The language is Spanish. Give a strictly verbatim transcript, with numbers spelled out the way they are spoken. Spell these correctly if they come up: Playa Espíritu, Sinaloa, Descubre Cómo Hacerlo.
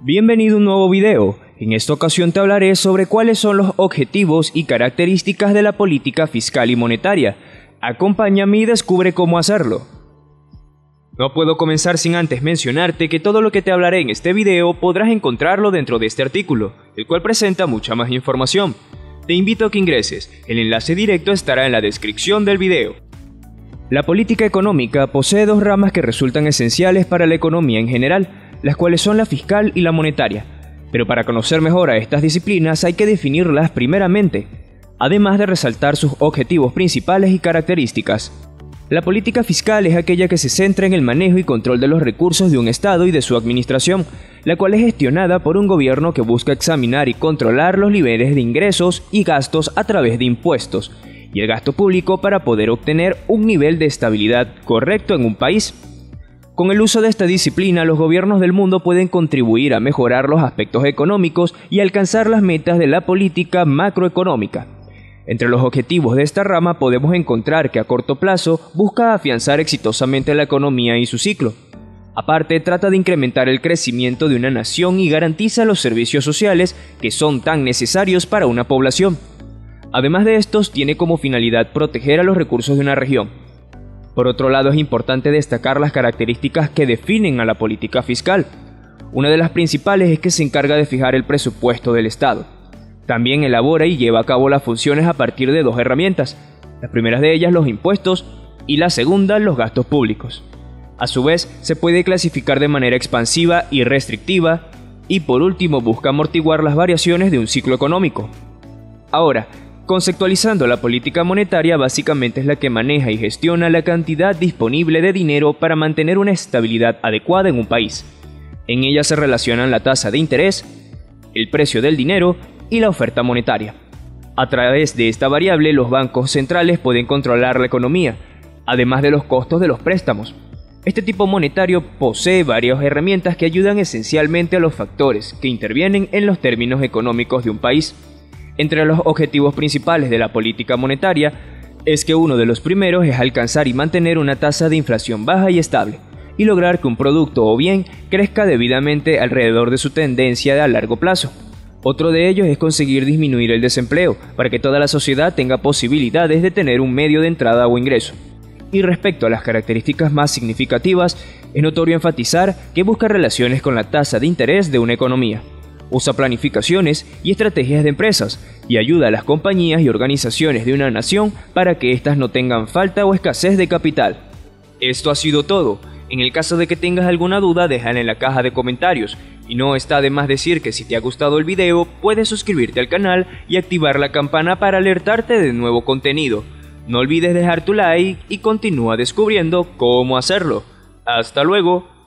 Bienvenido a un nuevo video. En esta ocasión te hablaré sobre cuáles son los objetivos y características de la política fiscal y monetaria. Acompáñame y descubre cómo hacerlo. No puedo comenzar sin antes mencionarte que todo lo que te hablaré en este video podrás encontrarlo dentro de este artículo, el cual presenta mucha más información. Te invito a que ingreses, el enlace directo estará en la descripción del video. La política económica posee dos ramas que resultan esenciales para la economía en general, las cuales son la fiscal y la monetaria, pero para conocer mejor a estas disciplinas hay que definirlas primeramente, además de resaltar sus objetivos principales y características. La política fiscal es aquella que se centra en el manejo y control de los recursos de un Estado y de su administración, la cual es gestionada por un gobierno que busca examinar y controlar los niveles de ingresos y gastos a través de impuestos y el gasto público para poder obtener un nivel de estabilidad correcto en un país. Con el uso de esta disciplina, los gobiernos del mundo pueden contribuir a mejorar los aspectos económicos y alcanzar las metas de la política macroeconómica. Entre los objetivos de esta rama podemos encontrar que a corto plazo busca afianzar exitosamente la economía y su ciclo. Aparte, trata de incrementar el crecimiento de una nación y garantiza los servicios sociales que son tan necesarios para una población. Además de estos, tiene como finalidad proteger a los recursos de una región. Por otro lado, es importante destacar las características que definen a la política fiscal. Una de las principales es que se encarga de fijar el presupuesto del Estado. También elabora y lleva a cabo las funciones a partir de dos herramientas, las primeras de ellas los impuestos y la segunda los gastos públicos. A su vez, se puede clasificar de manera expansiva y restrictiva y por último busca amortiguar las variaciones de un ciclo económico. Ahora, conceptualizando la política monetaria, básicamente es la que maneja y gestiona la cantidad disponible de dinero para mantener una estabilidad adecuada en un país. En ella se relacionan la tasa de interés, el precio del dinero y la oferta monetaria. A través de esta variable, los bancos centrales pueden controlar la economía, además de los costos de los préstamos. Este tipo monetario posee varias herramientas que ayudan esencialmente a los factores que intervienen en los términos económicos de un país. Entre los objetivos principales de la política monetaria es que uno de los primeros es alcanzar y mantener una tasa de inflación baja y estable, y lograr que un producto o bien crezca debidamente alrededor de su tendencia a largo plazo. Otro de ellos es conseguir disminuir el desempleo, para que toda la sociedad tenga posibilidades de tener un medio de entrada o ingreso. Y respecto a las características más significativas, es notorio enfatizar que busca relaciones con la tasa de interés de una economía. Usa planificaciones y estrategias de empresas y ayuda a las compañías y organizaciones de una nación para que éstas no tengan falta o escasez de capital. Esto ha sido todo. En el caso de que tengas alguna duda, déjala en la caja de comentarios. Y no está de más decir que si te ha gustado el video, puedes suscribirte al canal y activar la campana para alertarte de nuevo contenido. No olvides dejar tu like y continúa descubriendo cómo hacerlo. Hasta luego.